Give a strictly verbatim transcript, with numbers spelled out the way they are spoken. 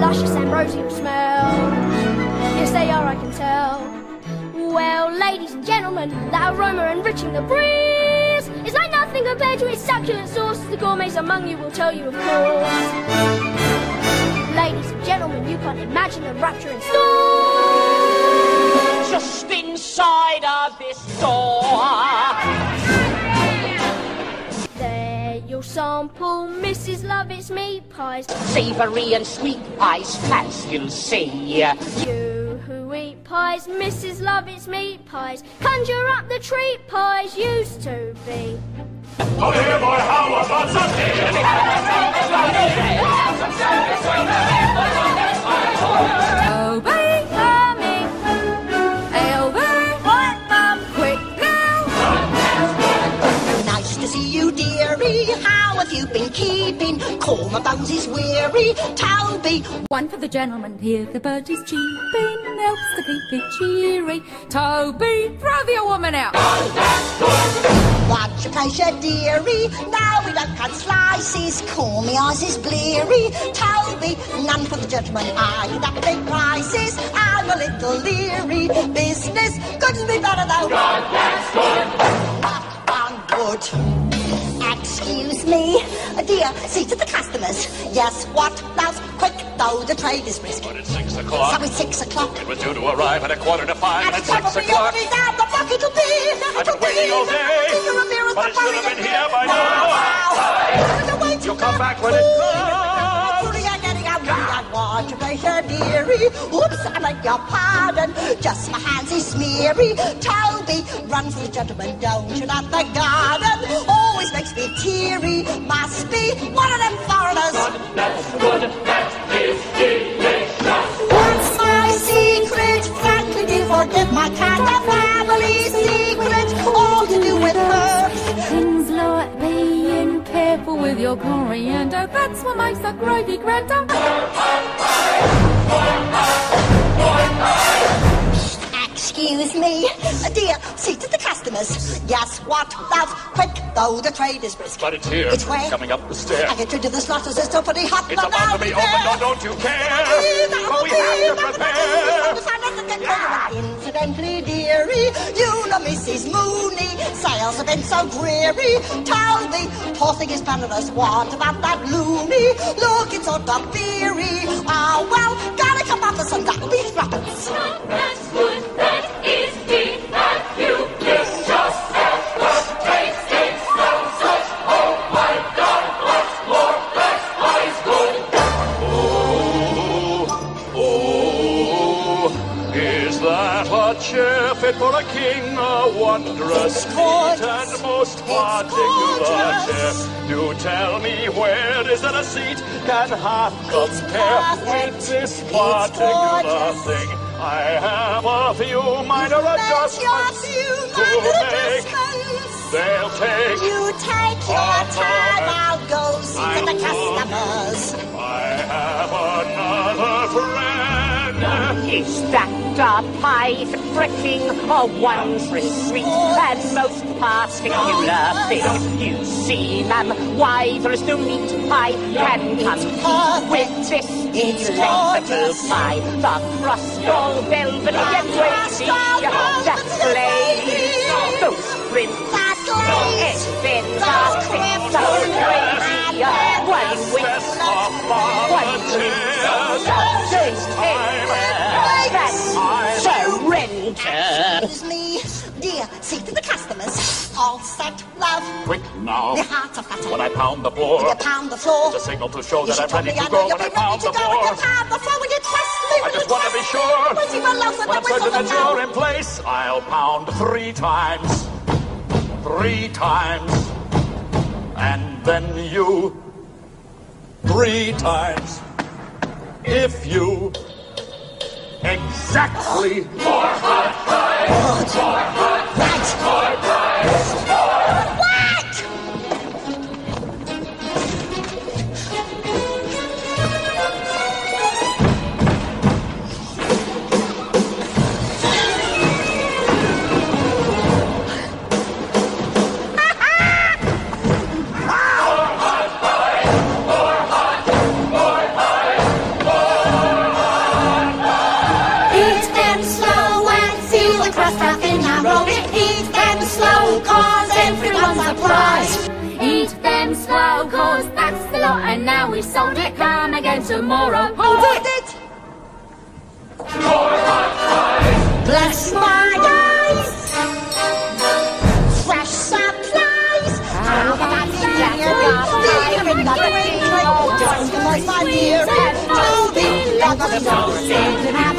luscious ambrosial smell. Yes, they are, I can tell. Well, ladies and gentlemen, that aroma enriching the breeze is like nothing compared to its succulent sauce. The gourmets among you will tell you, of course. Ladies and gentlemen, you can't imagine the rapture in store just inside of this door. There you'll sample Missus Lovett's meat pies, savoury and sweet pies, cats you'll see. You who eat pies, Missus Lovett's meat pies, conjure up the treat pies used to be. Oh, here, boy, how about something? Toby, coming. Elbert, what, Mum? Quick now. Nice to see you, dearie. How have you been keeping? Call my bones is weary. Toby. One for the gentleman here. The bird is cheeping. Helps to keep it cheery. Toby, throw the woman out. Oh, that's good. Watch your pleasure, dearie. Now we don't cut slices. Call me eyes is bleary. Toby, none for the gentleman. I need up big prices. I'm a little leery. Business couldn't be better though. God, that's good. But I'm good. Excuse me, dear. See to the customers. Yes, what? Now, quick though. The trade is brisk. But it's six o'clock. So it's six o'clock. It was due to arrive at a quarter to five. And, and it's six o'clock. It'll be, I've been waiting all day, but it should have been here by now. You'll come back when it's closed. Watch your pleasure, dearie. Oops, I beg your pardon. Just my hands is smeary. Toby runs the gentleman down to the garden. Always makes me teary. Must be one of them foreigners. Good, that's good, that is delicious. What's my secret? Frankly, do forgive my kind of man. With your coriander, that's what makes the gravy grander. Excuse me, dear, see to the customers. Yes, what? Love, quick, though the trade is brisk. But it's here. It's where? Coming up the stairs. I get you to the slaughter's is so pretty hot. It's about to be opened, no, don't you care? But we have to prepare. Incidentally, dearie, you know Missus Mooney. Sales have been so dreary. Toby, poor thing is penniless. What about that loony? Look, it's all the beery. Ah, well, gotta come up with some duckweed thruppence. That's good, that is deep, that you kiss yourself. But taste it so such. Oh my God, what's more, that's always good. Oh, oh, is that a chair fit for a king? A wondrous feat and most particular chair. Do tell me, where is there a seat can half compare with this particular thing? I have a few minor adjustments to make. They'll take. You take your time, I'll go see to the customers. I have another friend. Is that our pies, pricking, or wondrous sweet, and most particular thing. You see, ma'am, why there is no meat pie can come with this delectable pie. The crust all velvety and weighty, that's lazy, those crimps, it's been those crimps, those crazy, one whip, one crimps, excuse me, dear, see to the customers. All set, love. Quick now. The hearts are fluttering. When I pound the floor. When I pound the floor. It's a signal to show you that I'm ready to go. When I pound the floor. When you pound the floor, will you trust me? I just want to be sure. When I'm certain that you're in place, I'll pound three times. Three times. And then you. Three times. If you. Exactly. More hot pies. More hot pies. More pies. What? More hot pies. More hot. More pies. More slow, cause everyone's a prize. Eat them slow, cause that's the lot, and now we've sold it, come again tomorrow. Hold it! it. Bless my eyes! Fresh supplies! How about that? Another thing, my dear Toby, love us all.